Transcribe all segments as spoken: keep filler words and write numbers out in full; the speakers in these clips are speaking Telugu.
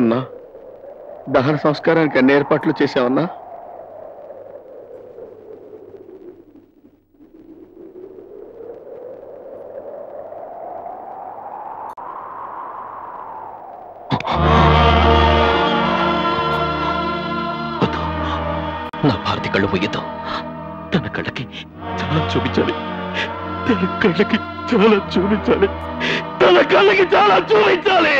అన్నా, దహన సంస్కారానికి అన్ని ఏర్పాట్లు చేశావన్నా? నా భారతి కళ్ళు ముగిద్దాం. తన కళ్ళకి చాలా చూపించాలి, తన కళ్ళకి చాలా చూపించాలి, తన కళ్ళకి చాలా చూపించాలి.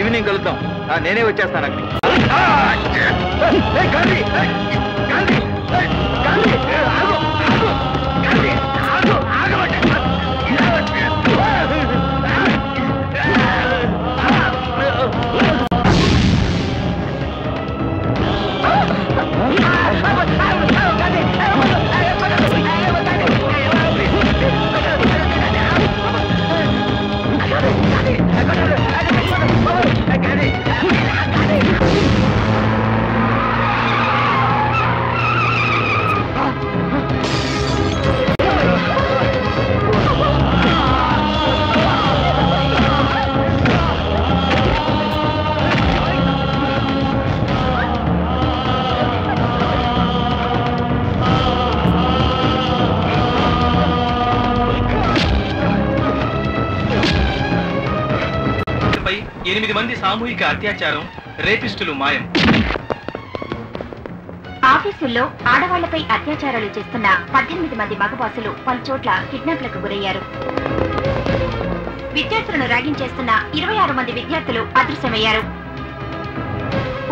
ఈవినింగ్ కలుద్దాం, నేనే వచ్చేస్తాను అక్కడికి. ఎనిమిది మంది సామూహిక అత్యాచారం, రేపిస్టులు మాయం. ఆఫీసుల్లో ఆడవాళ్లపై అత్యాచారాలు చేస్తున్న పద్దెనిమిది మంది మగబాసులు పలుచోట్ల కిడ్నాప్లకు గురయ్యారు. విద్యార్థులను ర్యాగింగ్ చేస్తున్న ఇరవై ఆరు మంది విద్యార్థులు అదృశ్యమయ్యారు.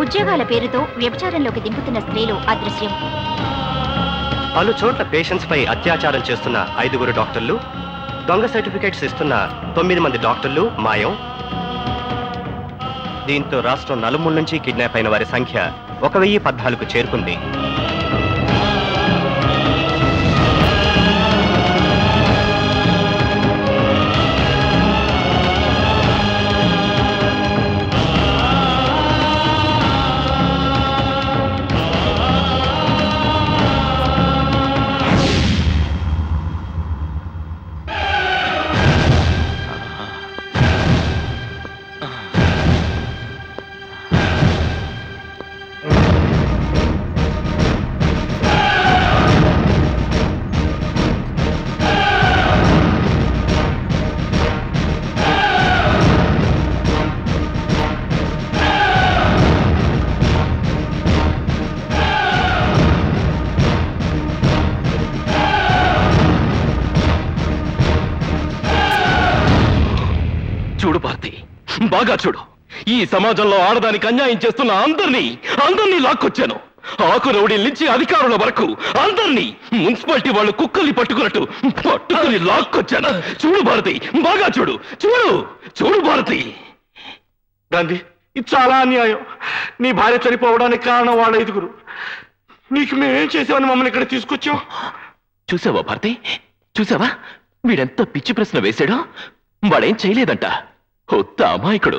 ఉద్యోగాల పేరుతో వ్యభిచారంలోకి దింపుతున్న స్త్రీలు అదృశ్యం. పలుచోట్ల పేషెంట్స్ పై అత్యాచారం చేస్తున్న ఐదుగురు డాక్టర్లు, దొంగ సర్టిఫికేట్స్ ఇస్తున్న తొమ్మిది మంది డాక్టర్లు మాయం. దీంతో రాష్ట్రం నలుమూల నుంచి కిడ్నాప్ అయిన వారి సంఖ్య ఒక వెయ్యి పద్నాలుగుకు చేరుకుంది. బాగా చూడు, ఈ సమాజంలో ఆడదానికి అన్యాయం చేస్తున్న అందరినీ అందరినీ లాక్కొచ్చాను. ఆకు రౌడీల నుంచి అధికారుల వరకు అందరినీ మున్సిపాలిటీ వాళ్ళు కుక్కల్ని పట్టుకున్నట్టు పట్టుకుని లాక్కొచ్చాను. చూడు భారతి, బాగా చూడు, చూడు చూడు భారతి. గాంధీ, ఇది చాలా అన్యాయం. నీ భార్య చనిపోవడానికి కారణం వాళ్ళ ఐదుగురు. నీకు మేమేం చేసామని మమ్మల్ని ఇక్కడ తీసుకొచ్చాం? చూసావా భారతి, చూసావా వీడెంత పిచ్చి ప్రశ్న వేశాడో. వాడేం చేయలేదంట, కొత్త అమాయకుడు.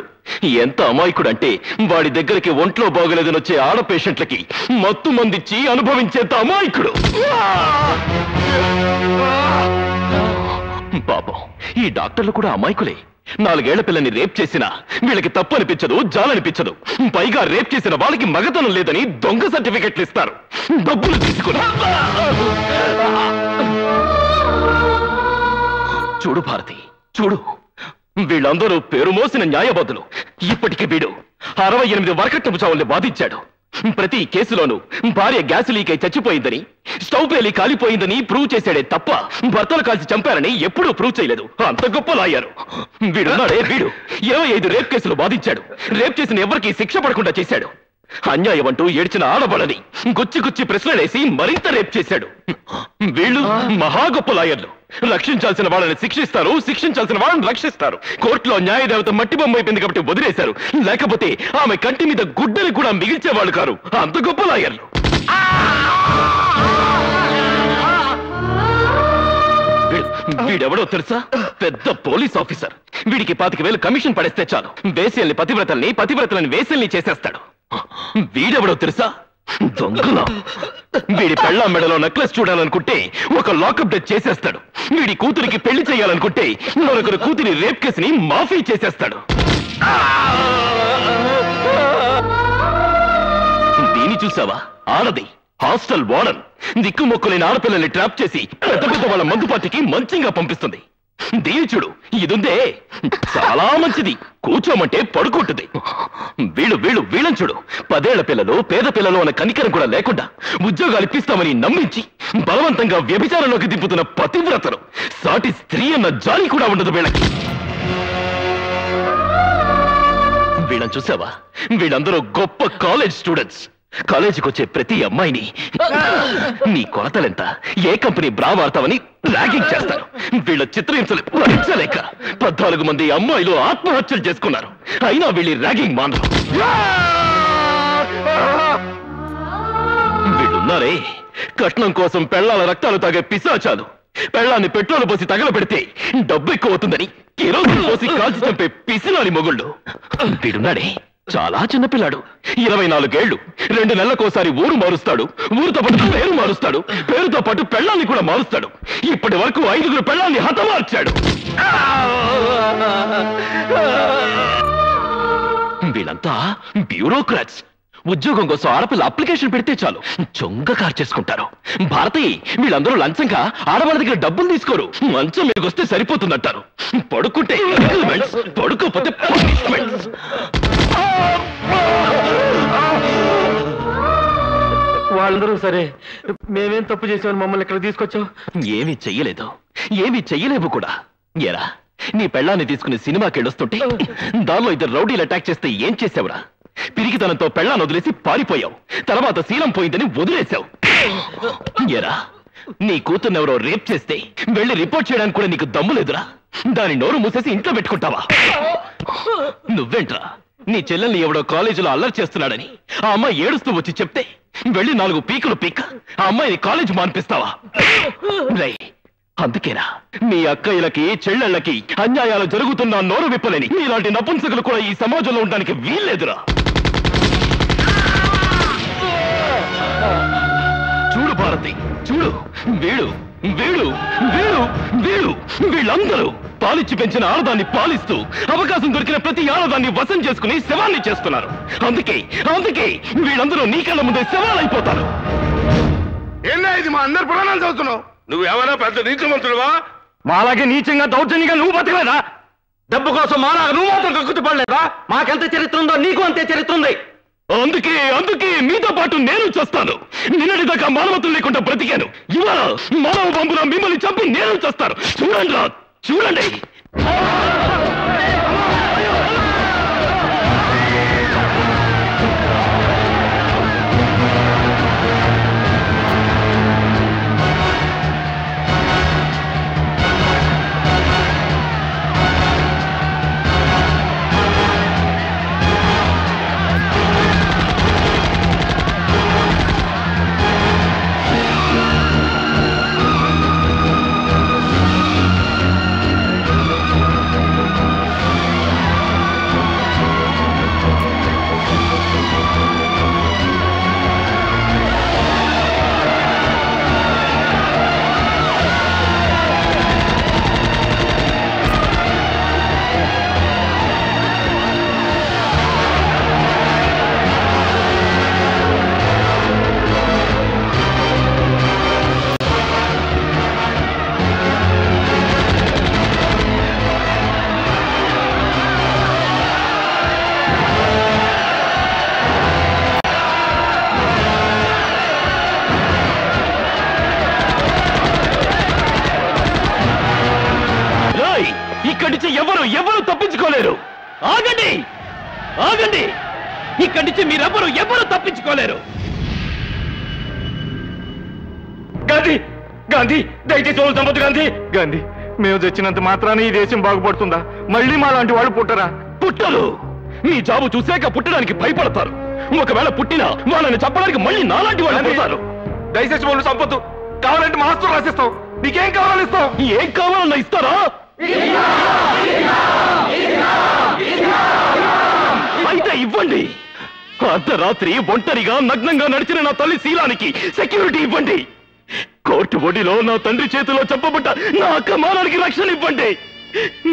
ఎంత అమాయకుడు అంటే వాడి దగ్గరికి ఒంట్లో బాగలేదని వచ్చే ఆడ పేషెంట్లకి మత్తు మందిచ్చి అనుభవించేంత అమాయకుడు. పాపం ఈ డాక్టర్లు కూడా అమాయకులే. నాలుగేళ్ల పిల్లని రేప్ చేసినా వీళ్ళకి తప్పనిపించదు, జాలనిపించదు. పైగా రేప్ చేసిన వాళ్ళకి మగతనం లేదని దొంగ సర్టిఫికెట్లు ఇస్తారు, డబ్బులు తీసుకుని. చూడు భారతి, చూడు, వీళ్ళందరూ పేరు మోసిన న్యాయవాదులు. ఇప్పటికీ వీడు అరవై ఎనిమిది వరకట్నపు చావుల్ని బాధించాడు. ప్రతి కేసులోనూ భార్య గ్యాస్ లీకై చచ్చిపోయిందని, స్టవ్ పేలి కాలిపోయిందని ప్రూవ్ చేశాడే తప్ప భర్తలు కాల్చి చంపారని ఎప్పుడూ ప్రూవ్ చేయలేదు. అంత గొప్పలాయ్యారు. వీడున్నాడే వీడు ఇరవై ఐదు రేప్ కేసులు బాధించాడు. రేప్ చేసిన ఎవరికి శిక్ష పడకుండా చేశాడు. అన్యాయం అంటూ ఏడ్చిన ఆడవాళ్ళని గుచ్చి గుచ్చి ప్రశ్నలేసి మరింత రేప్ చేశాడు. వీళ్ళు మహాగొప్పలాయర్లు. రక్షించాల్సిన వాళ్ళని శిక్షిస్తారు, శిక్షించాల్సిన వాళ్ళని రక్షిస్తారు. కోర్టులో న్యాయదేవత మట్టి బొమ్మ అయిపోయింది కాబట్టి వదిలేశారు, లేకపోతే ఆమె కంటి మీద గుడ్డలు కూడా మిగిల్చేవాళ్ళు కారు. అంత గొప్ప లాయర్లు. వీడెవడో తెలుసా? పెద్ద పోలీస్ ఆఫీసర్. వీడికి పాతిక వేలు కమిషన్ పడేస్తే చాలు, వేసేల్ని పతివ్రతల్ని, పతివ్రతలను వేసేల్ని చేసేస్తాడు. వీడెవడో తెలుసా? దొంగల. వీడి పెళ్ళ మెడలో నెక్లెస్ చూడాలనుకుంటే ఒక లాకప్ డెత్ చేసేస్తాడు. వీడి కూతురికి పెళ్లి చేయాలనుకుంటే మరొకరి కూతురి రేప్ కేసుని మాఫీ చేసేస్తాడు. దీన్ని చూసావా? ఆడది హాస్టల్ వార్డెన్. దిక్కుమొక్కులేని ఆడపిల్లల్ని ట్రాప్ చేసి పెద్ద పెద్ద వాళ్ళ మందు పార్టీకి మంచిగా పంపిస్తుంది. దీని చూడు, ఇదుందే చాలా మంచిది, కూర్చోమంటే పడుకుంటుంది. వీళ్ళు వీళ్ళు వీళ్ళని చూడు, పదేళ్ల పిల్లలు, పేద పిల్లలు అన్న కనికరం కూడా లేకుండా ఉద్యోగాలు ఇప్పిస్తామని నమ్మించి బలవంతంగా వ్యభిచారంలోకి దింపుతున్న పతివ్రతలు. సాటి స్త్రీ అన్న జాలి కూడా ఉండదు వీళ్ళకి. వీళ్ళని చూసావా? వీళ్ళందరూ గొప్ప కాలేజ్ స్టూడెంట్స్. కాలేజీకి వచ్చే ప్రతి అమ్మాయిని నీ కొలతలెంత, ఏ కంపెనీ బ్రా వాడతావని ర్యాగింగ్ చేస్తారు. వీళ్ళ చిత్రహింసలు భరించలేక పద్నాలుగు మంది అమ్మాయిలు ఆత్మహత్యలు చేసుకున్నారు. అయినా వీళ్ళు ర్యాగింగ్ మానరు. వీళ్ళున్నారే కట్నం కోసం పెళ్లాల రక్తాలు తాగే పిశాచాలు. పెళ్లాన్ని పెట్రోలు పోసి తగల పెడితే డబ్బు ఎక్కువ అవుతుందని కిరోసిన్ పోసి కాల్చి చంపే పిసినాలి మొగుళ్ళు. వీడున్నాడే చాలా చిన్నపిల్లాడు, ఇరవై నాలుగేళ్లు, రెండు నెలలకోసారి ఊరు మారుస్తాడు, ఊరితో పాటు పేరు మారుస్తాడు, పేరుతో పాటు పెళ్ళాన్ని కూడా మారుస్తాడు. ఇప్పటి వరకు ఐదుగురు పెళ్ళాన్ని హతమార్చాడు. వీళ్ళంతా బ్యూరోక్రాట్స్. ఉద్యోగం కోసం ఆడపిల్ల అప్లికేషన్ పెడితే చాలు చొంగ కార్చేసుకుంటారు. భారతి, వీళ్ళందరూ లంచంగా ఆడవాళ్ళ దగ్గర డబ్బులు తీసుకోరు, మంచం మీదకొస్తే సరిపోతుందంటారు. పడుకుంటే ఎలిమెంట్స్, పడుకోపోతే పనిష్మెంట్స్. వాళ్ళందరూ సరే, మేమేం తప్పు చేసామని మమ్మల్ని ఇక్కడ తీసుకొచ్చావు? ఏమీ చెయ్యలేదు, ఏమీ చెయ్యలేవు కూడా. ఎరా, నీ పెళ్ళాన్ని తీసుకుని సినిమాకి వెళ్ళొస్తుంటే దానిలో ఇద్దరు రౌడీలు అటాక్ చేస్తే ఏం చేసావురా? పిరికితనంతో పెళ్ళాన్ని వదిలేసి పారిపోయావు, తర్వాత శీలం పోయిందని వదిలేశావు. ఎరా, నీ కూతుర్నెవరో రేప్ చేస్తే వెళ్ళి రిపోర్ట్ చేయడానికి కూడా నీకు దమ్ము లేదురా? దాని నోరు మూసేసి ఇంట్లో పెట్టుకుంటావా? నువ్వేంట్రా నీ చెల్లెల్ని ఎవడో కాలేజీలో అల్లరి చేస్తున్నాడని ఆ అమ్మాయి ఏడుస్తూ వచ్చి చెప్తే వెళ్ళి నాలుగు పీకులు పీక ఆ అమ్మాయిని కాలేజ్ మాన్పిస్తావా? రై, అందుకేనా మీ అక్కయ్యలకి, చెల్లెళ్ళకి అన్యాయాలు జరుగుతున్నా నోరు విప్పలేని ఇలాంటి నపుంసకులు కూడా ఈ సమాజంలో ఉండడానికి వీల్లేదురా. చూడు భారతి, చూడు, వీడు వీడు వీడు వీడు వీళ్ళందరూ పాలిచ్చి పెంచిన ఆడదాన్ని పాలిస్తూ అవకాశం దొరికిన ప్రతి ఆడదాన్ని వశం చేసుకుని శవాన్ని చేస్తున్నారు. అందుకే అందుకే వీళ్ళందరూ నీ కళ్ళ ముందే శవాలైపోతారు. ఇది మా అందరు ప్రాణాలు చదువుతున్నావు. నువ్వేమైనా పెద్ద నీచమంతుడువా? మాలాగే నీచంగా దౌర్జన్యంగా నువ్వు బతకలేదా? డబ్బు కోసం మాలాగా నువ్వు మాత్రం కక్కుతు పడలేదా? మాకెంత చరిత్ర ఉందో నీకు అంతే చరిత్ర ఉంది. అందుకే అందుకే మీతో పాటు నేను చేస్తాను. నిన్నటి దాకా మానవత్వం లేకుండా బ్రతికాను, ఇవాళ మానవ బంబులో మిమ్మల్ని చంపి నేను చేస్తాను. చూడండి రా, చూడండి. ఎవరు ఎవరు తప్పించుకోలేరు. ఆగండి, ఆగండి. ఇక్కడి నుంచి మీరెవరు ఎవరు తప్పించుకోలేరు. గది గాంధీ దయచేసి తోలు చంపొద్దు గాంధీ. గాంధీ మేము తెచ్చినంత మాత్రాన్ని ఈ దేశం బాగుపడుతుందా? మళ్ళీ మా లాంటి వాళ్ళు పుట్టరా? పుట్టరు. మీ జాబు చూసాక పుట్టడానికి భయపడతారు. ఒకవేళ పుట్టినా వాళ్ళని చంపడానికి మళ్ళీ నాలాంటి వాళ్ళు పుడతారు. దయచేసి వాళ్ళు చంపొద్దు. కావాలంటే మాస్టర్ రాసిస్తాం. నీకేం కావాలని ఇస్తాం? ఏం కావాలన్నా ఇస్తారా? అయితే ఇవ్వండి. అర్ధరాత్రి ఒంటరిగా నగ్నంగా నడిచిన నా తల్లి శీలానికి సెక్యూరిటీ ఇవ్వండి. కోర్టు ఒడిలో నా తండ్రి చేతిలో చంపబడ్డ నా అక్క మానానికి రక్షణ ఇవ్వండి.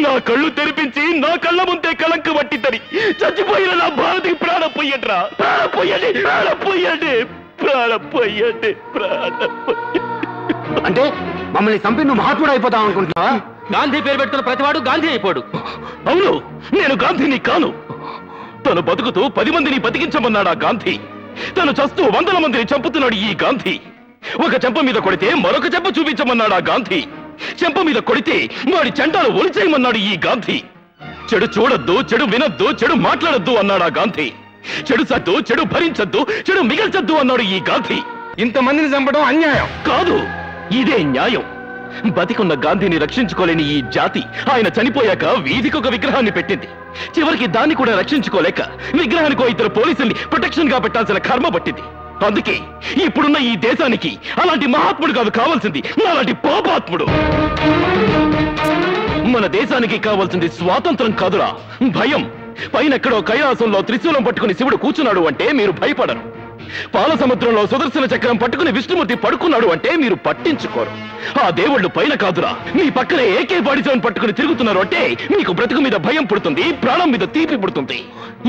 నా కళ్ళు తెరిపించి నా కళ్ళ ముందే కళంక వట్టిద్దరి చచ్చిపోయిన నా భారతికి ప్రాణం పొయ్యట్రా. ప్రాణం పొయ్యండి, ప్రాణం పొయ్యండి, ప్రాణం పొయ్యండి, ప్రాణం. అంటే మమ్మల్ని చంపి నువ్వు మహాత్ముడు అయిపోతావు అనుకుంటున్నావా? గాంధీ పేరు పెట్టుకున్న ప్రతివాడు గాంధీ అయిపోడు. అవును, నేను గాంధీని కాను. తను బతుకుతూ పది మందిని బతికించమన్నాడు ఆ గాంధీ. తను చస్తూ వందల మందిని చంపుతున్నాడు ఈ గాంధీ. ఒక చెంప మీద కొడితే మరొక చెంప చూపించమన్నాడు ఆ గాంధీ. చెంప మీద కొడితే వాడి చెంటాలు ఒలిచేయమన్నాడు ఈ గాంధీ. చెడు చూడొద్దు, చెడు వినొద్దు, చెడు మాట్లాడొద్దు అన్నాడు ఆ గాంధీ. చెడు సద్దు, చెడు భరించద్దు, చెడు మిగల్చద్దు అన్నాడు ఈ గాంధీ. ఇంతమందిని చంపడం అన్యాయం కాదు, ఇదే న్యాయం. బతికున్న గాంధీని రక్షించుకోలేని ఈ జాతి ఆయన చనిపోయాక వీధికి ఒక విగ్రహాన్ని పెట్టింది. చివరికి దాన్ని కూడా రక్షించుకోలేక విగ్రహానికి ఇద్దరు పోలీసుల్ని ప్రొటెక్షన్ గా పెట్టాల్సిన కర్మ పట్టింది. అందుకే ఇప్పుడున్న ఈ దేశానికి అలాంటి మహాత్ముడు కాదు కావాల్సింది, అలాంటి పాపాత్ముడు. మన దేశానికి కావాల్సింది స్వాతంత్రం కాదురా, భయం. పైన ఎక్కడో కైలాసంలో త్రిశూలం పట్టుకుని శివుడు కూర్చున్నాడు అంటే మీరు భయపడరు. పాల సముద్రంలో సుదర్శన చక్రం పట్టుకుని విష్ణుమూర్తి పడుకున్నాడు అంటే మీరు పట్టించుకోరు. ఆ దేవుళ్ళు పైన కాదురా, మీ పక్కనే ఏకే బాడీజోన్ పట్టుకుని తిరుగుతున్నారు అంటే మీకు బ్రతుకు మీద భయం పుడుతుంది, ప్రాణం మీద తీపి పుడుతుంది.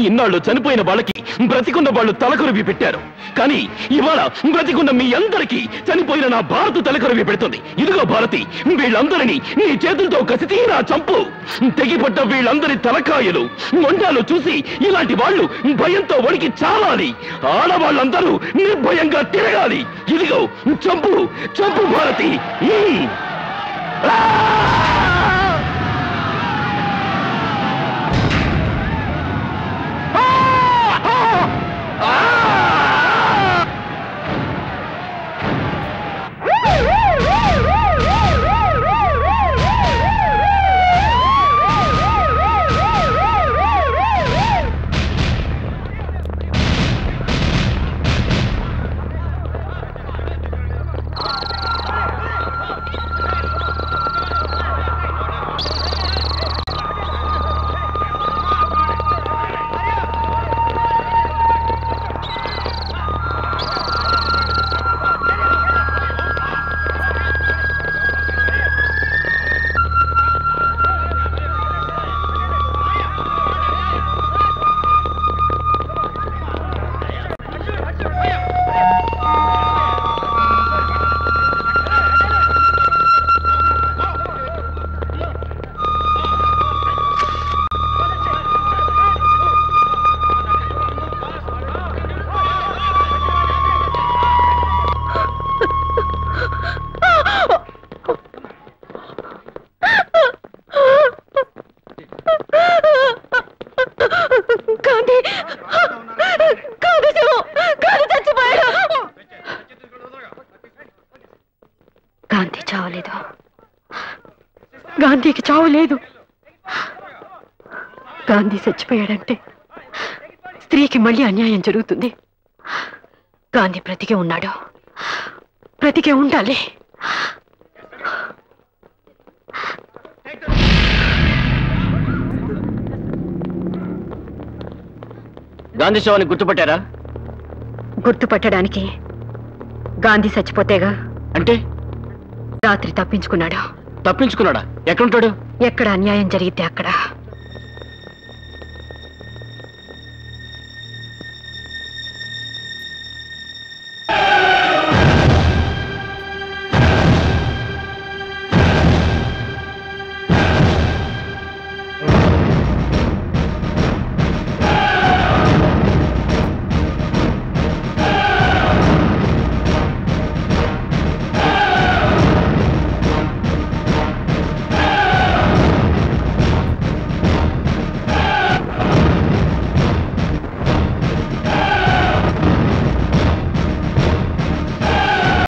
ఇన్నాళ్ళు చనిపోయిన వాళ్ళకి బ్రతికున్న వాళ్ళు తలకొరివి పెట్టారు, కానీ ఇవాళ బ్రతికున్న మీ అందరికీ చనిపోయిన నా భారత తలకొరివి పెడుతుంది. ఇదిగో భారతి, వీళ్ళందరినీ నీ చేతులతో కసితీరా చంపు. తెగిపడ్డ వీళ్ళందరి తలకాయలు మొండాలు చూసి ఇలాంటి వాళ్ళు భయంతో వణికి చాలాలి. ఆడవాళ్ళంతా అందరూ నిర్భయంగా తిరగాలి. ఇదిగో చంపు, చంపు భారతి. గాంధీకి చావు లేదు. గాంధీ చచ్చిపోయాడంటే స్త్రీకి మళ్ళీ అన్యాయం జరుగుతుంది. గాంధీ బ్రతికే ఉన్నాడు, బ్రతికే ఉండాలి. గాంధీ శవాన్ని గుర్తుపట్టారా? గుర్తుపట్టడానికి గాంధీ చచ్చిపోతేగా. అంటే రాత్రి తప్పించుకున్నాడు. తప్పించుకున్నాడా? ఎక్కడుంటాడు? ఎక్కడ అన్యాయం జరిగితే అక్కడ.